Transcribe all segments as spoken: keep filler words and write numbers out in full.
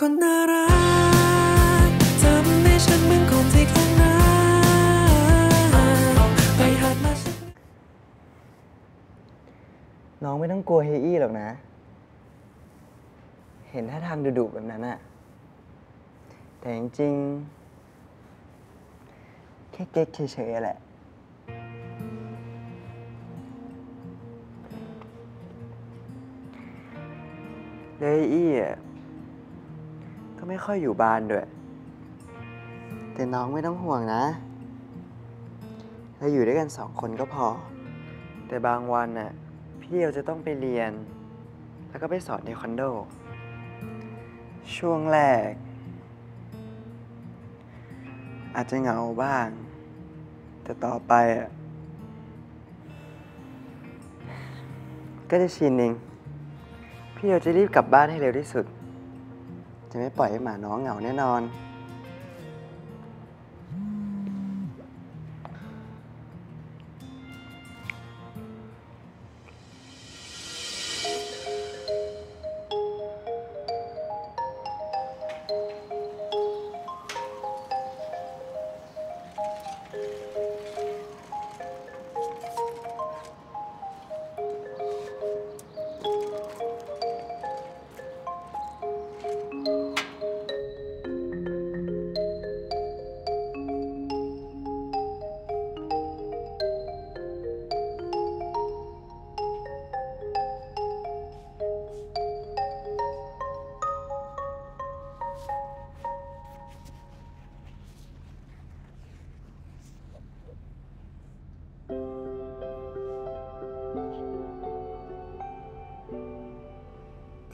คนน่ารักทำให้ฉันเหมือนคนที่คลั่งรักไปหาดมาน้องไม่ต้องกลัวเฮอี้หรอกนะเห็นท่าทางดุๆแบบนั้นอะแต่จริงๆแค่เก๊กเฉยๆแหละเฮอี้อะก็ไม่ค่อยอยู่บ้านด้วยแต่น้องไม่ต้องห่วงนะเราอยู่ด้วยกันสองคนก็พอแต่บางวันน่ะพี่เดียวจะต้องไปเรียนแล้วก็ไปสอนเทควันโดช่วงแรกอาจจะเหงาบ้างแต่ต่อไปอ่ะก็จะชินเองพี่เดียวจะรีบกลับบ้านให้เร็วที่สุดจะไม่ปล่อยให้หมาน้องเหงาแน่นอน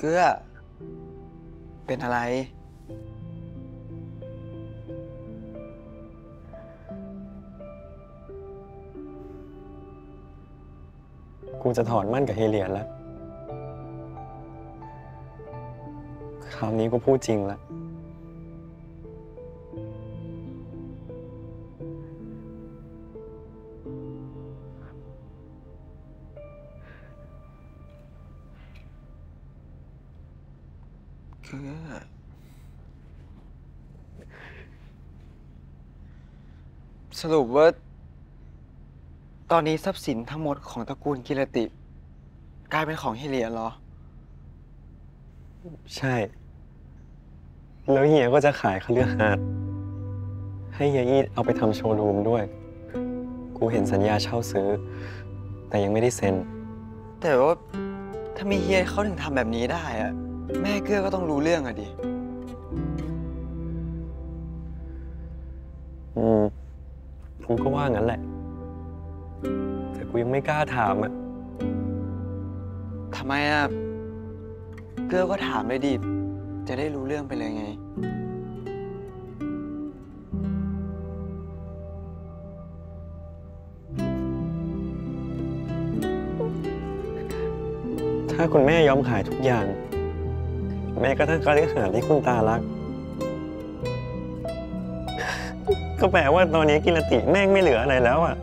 เกื้อเป็นอะไรกูจะถอนมั่นกับเฮเลียนแล้วคราวนี้กูพูดจริงแล้วเกื้อสรุปว่าตอนนี้ทรัพย์สินทั้งหมดของตระกูลกิรติกลายเป็นของเฮเลียเหรอใช่แล้วเฮียก็จะขายคฤหาสน์ให้เฮียอีดเอาไปทำโชว์รูมด้วยกูเห็นสัญญาเช่าซื้อแต่ยังไม่ได้เซ็นแต่ว่าถ้ามีเฮียเขาถึงทำแบบนี้ได้อะแม่เกื้อก็ต้องรู้เรื่องอะดิอืมกูก็ว่างั้นแหละแต่กูยังไม่กล้าถามอะทำไมอะเกื้อก็ถามเลยดิจะได้รู้เรื่องไปเลยไงถ้าคุณแม่ยอมขายทุกอย่างแม้กระทั่งการเลี้ยงหาที่คุณตารักก็แปลว่าตอนนี้กิรติแม่งไม่เหลืออะไรแล้วอ่ะ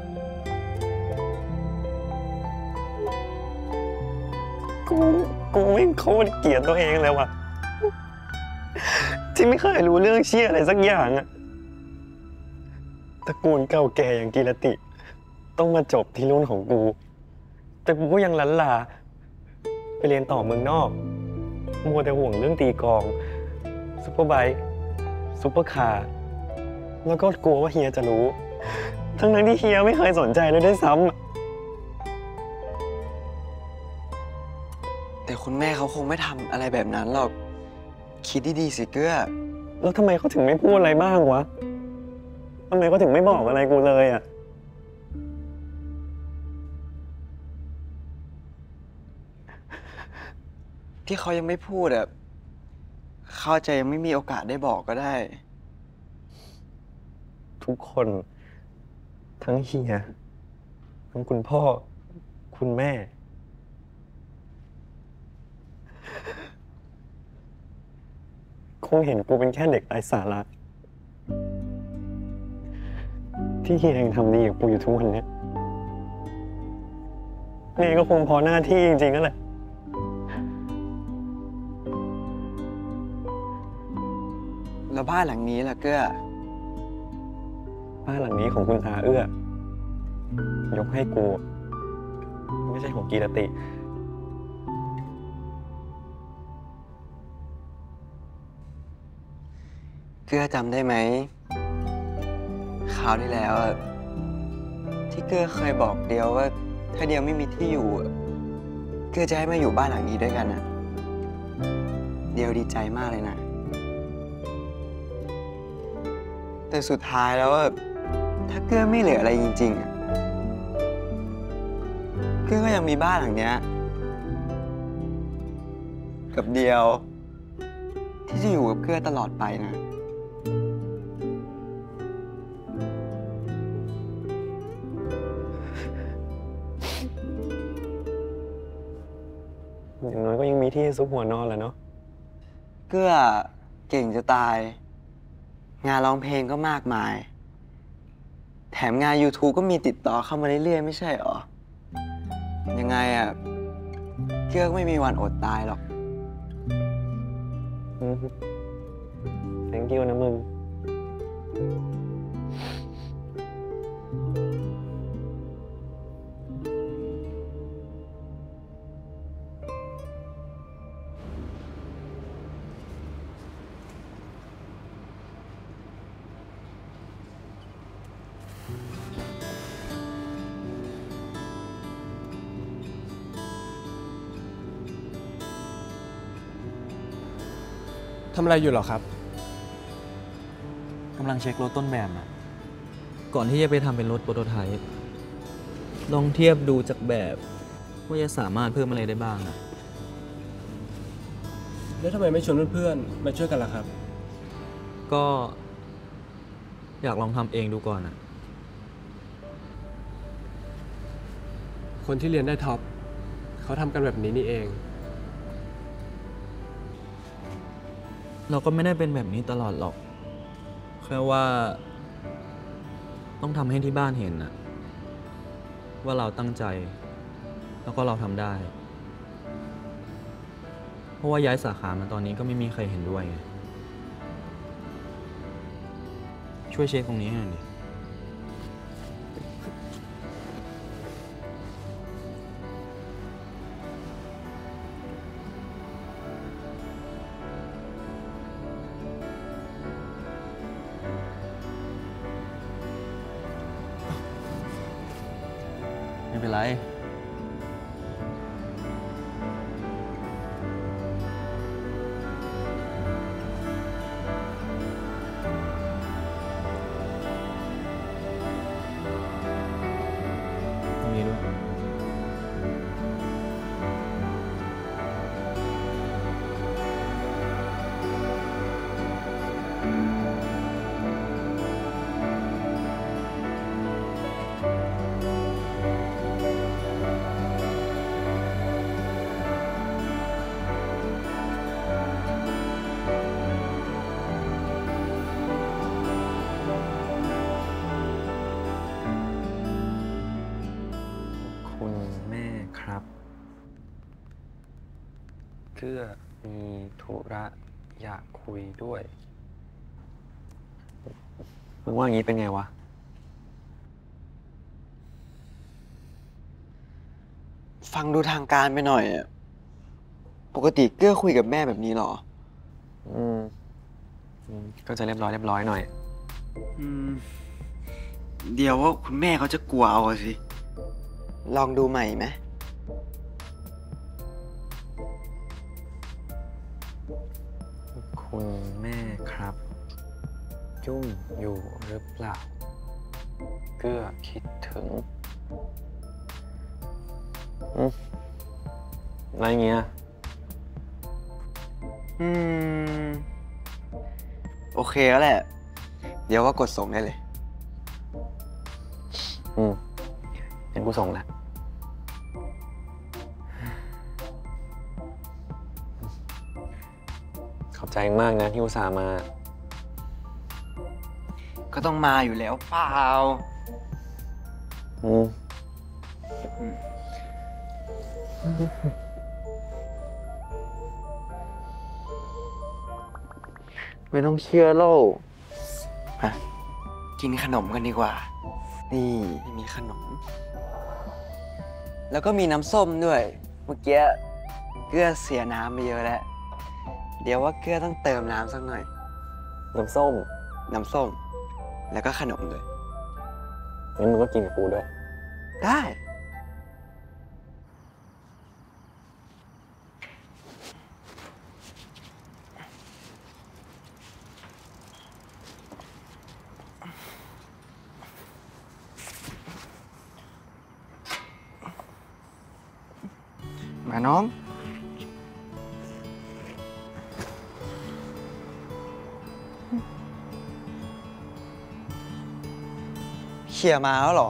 กูกูไม่โคตรเกลียดตัวเองเลยว่ะที่ไม่เคยรู้เรื่องเชี่ยอะไรสักอย่างอ่ะตระกูลเก่าแก่อย่างกิรติต้องมาจบที่รุ่นของกูแต่กูก็ยังลันลาไปเรียนต่อเมืองนอกมัวแต่ห่วงเรื่องตีกองซุปเปอร์ไบค์ซุปเปอร์คาร์แล้วก็กลัวว่าเฮียจะรู้ทั้งนั้นที่เฮียไม่เคยสนใจเลยด้วยซ้ำแต่คุณแม่เขาคงไม่ทำอะไรแบบนั้นหรอกคิดดีๆสิเกื้อแล้วทำไมเขาถึงไม่พูดอะไรบ้างวะทำไมเขาถึงไม่บอกอะไรกูเลยอ่ะที่เขายังไม่พูดอะเขาจะยังไม่มีโอกาสได้บอกก็ได้ทุกคนทั้งเฮียทั้งคุณพ่อคุณแม่คงเห็นกูเป็นแค่เด็กไร้สาระที่เฮียยังทำดีกับกูอยู่ทุกวันนี้นี่ก็คงพอหน้าที่จริงๆนั่นแหละ แล้วบ้านหลังนี้ล่ะเกื้อบ้านหลังนี้ของคุณอาเอื้อยกให้กูไม่ใช่ของกีรติเกื้อจำได้ไหมคราวที่แล้วที่เกื้อเคยบอกเดียวว่าถ้าเดียวไม่มีที่อยู่เกื้อจะให้มาอยู่บ้านหลังนี้ด้วยกันนะเดียวดีใจมากเลยนะแต่สุดท้ายแล้วถ้าเกื้อไม่เหลืออะไรจริงๆเกื้อก็ยังมีบ้านหลังเนี้ยกับเดียวที่จะอยู่กับเกื้อตลอดไปนะอย่างน้อยก็ยังมีที่ซุกหัวนอนแหละเนาะเกื้อเก่งจะตายงานร้องเพลงก็มากมายแถมงาน ยูทูบ ก็มีติดต่อเข้ามาเรื่อยๆไม่ใช่หรอยังไงอ่ะเกื้อไม่มีวันอดตายหรอกแทงกิ้วนะมึงทำอะไรอยู่หรอครับกำลังเช็ครถต้นแบบนะก่อนที่จะไปทำเป็นรถโปรโตไทป์ลองเทียบดูจากแบบว่าจะสามารถเพิ่มอะไรได้บ้างนะแล้วทำไมไม่ชวนเพื่อนๆมาช่วยกันล่ะครับก็อยากลองทำเองดูก่อนนะคนที่เรียนได้ท็อปเขาทำกันแบบนี้นี่เองเราก็ไม่ได้เป็นแบบนี้ตลอดหรอกแค่ว่าต้องทำให้ที่บ้านเห็นนะว่าเราตั้งใจแล้วก็เราทำได้เพราะว่าย้ายสาขามาตอนนี้ก็ไม่มีใครเห็นด้วยไงช่วยเช็คตรงนี้ให้หน่อยดิไม่เป็นไรนี่ดูเกื้อมีธุระอยากคุยด้วยมึงว่าอย่างนี้เป็นไงวะฟังดูทางการไปหน่อยปกติเกื้อคุยกับแม่แบบนี้หรออืมก็จะเรียบร้อยเรียบร้อยหน่อยอืมเดี๋ยวว่าคุณแม่เขาจะกลัวเอาสิลองดูใหม่ไหมคุณแม่ครับยุ่งอยู่หรือเปล่าเกื้อคิดถึงอะไรเงี้ยอืมโอเคแล้วแหละเดี๋ยวว่ากดส่งได้เลยอืมเห็นกูส่งแล้วขอบใจมากนะที่อุตส่าห์มาก็ต้องมาอยู่แล้วเปล่าอืม ไม่ต้องเชื่อโลกมากินขนมกันดีกว่านี่มีขนมแล้วก็มีน้ำส้มด้วยเมื่อกี้เกลือเสียน้ำไปเยอะแล้วเดี๋ยวว่าเกลือต้องเติมน้ำสักหน่อยน้ำส้มน้ำส้มแล้วก็ขนมด้วยงั้นมึงก็กินกับกูด้วยได้มาน้องเขี่ยมาแล้วเหรอ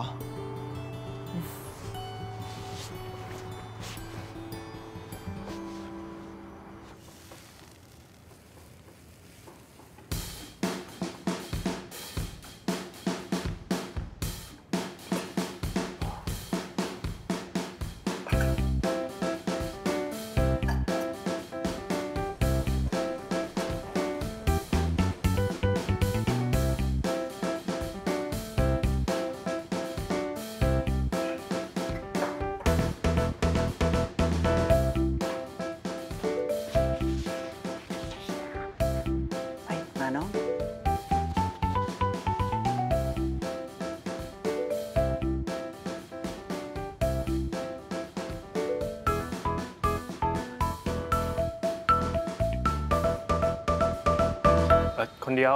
คนเดียว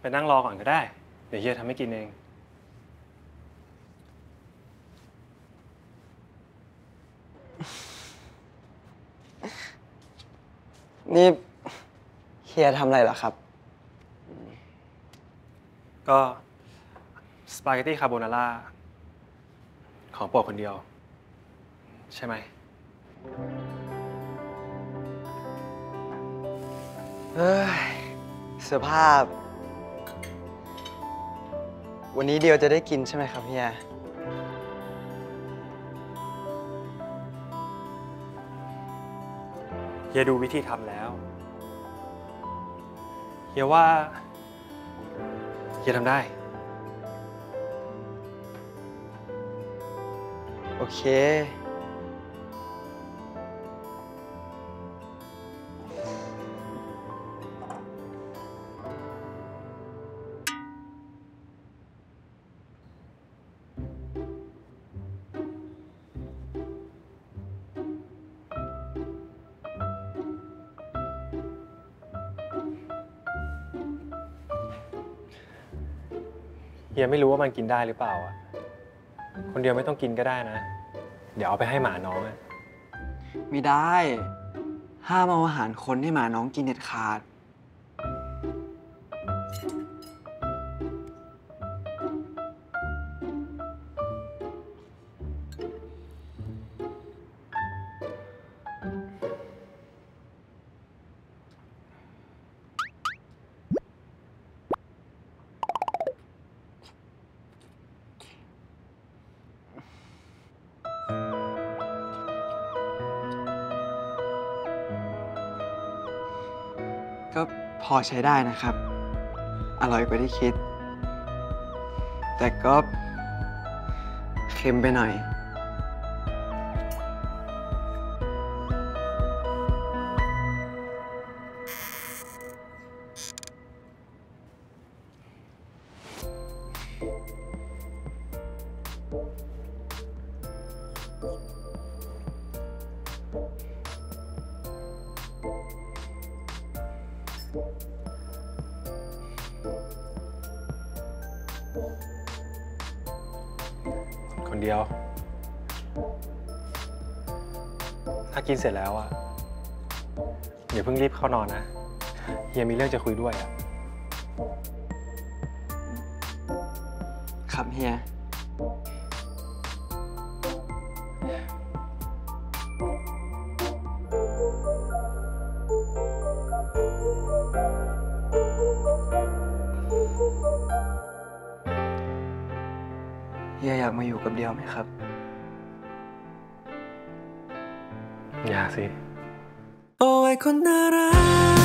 ไปนั่งรอก่อนก็ได้เดี๋ยวเฮียทำให้กินเองนี่เฮียทำอะไรเหรอครับก็สปาเกตตี้คาโบนาร่าของโปรดคนเดียวใช่ไหมเฮ้ยเสื้อผ้าวันนี้เดียวจะได้กินใช่ไหมครับเฮียเฮียดูวิธีทำแล้วเฮียว่าเฮียทำได้โอเคเฮียไม่รู้ว่ามันกินได้หรือเปล่าอ่ะคนเดียวไม่ต้องกินก็ได้นะเดี๋ยวเอาไปให้หมาน้องอ่ะไม่ได้ห้ามเอาอาหารคนให้หมาน้องกินเด็ดขาดก็พอใช้ได้นะครับอร่อยกว่าที่คิดแต่ก็เค็มไปหน่อยคนเดียวถ้ากินเสร็จแล้วอ่ะเดี๋ยวเพิ่งรีบเข้านอนนะเฮียมีเรื่องจะคุยด้วยอ่ะครับเฮียเฮียอยากมาอยู่กับเดียวไหมครับอยากสิโอ้ยคนน่ารัก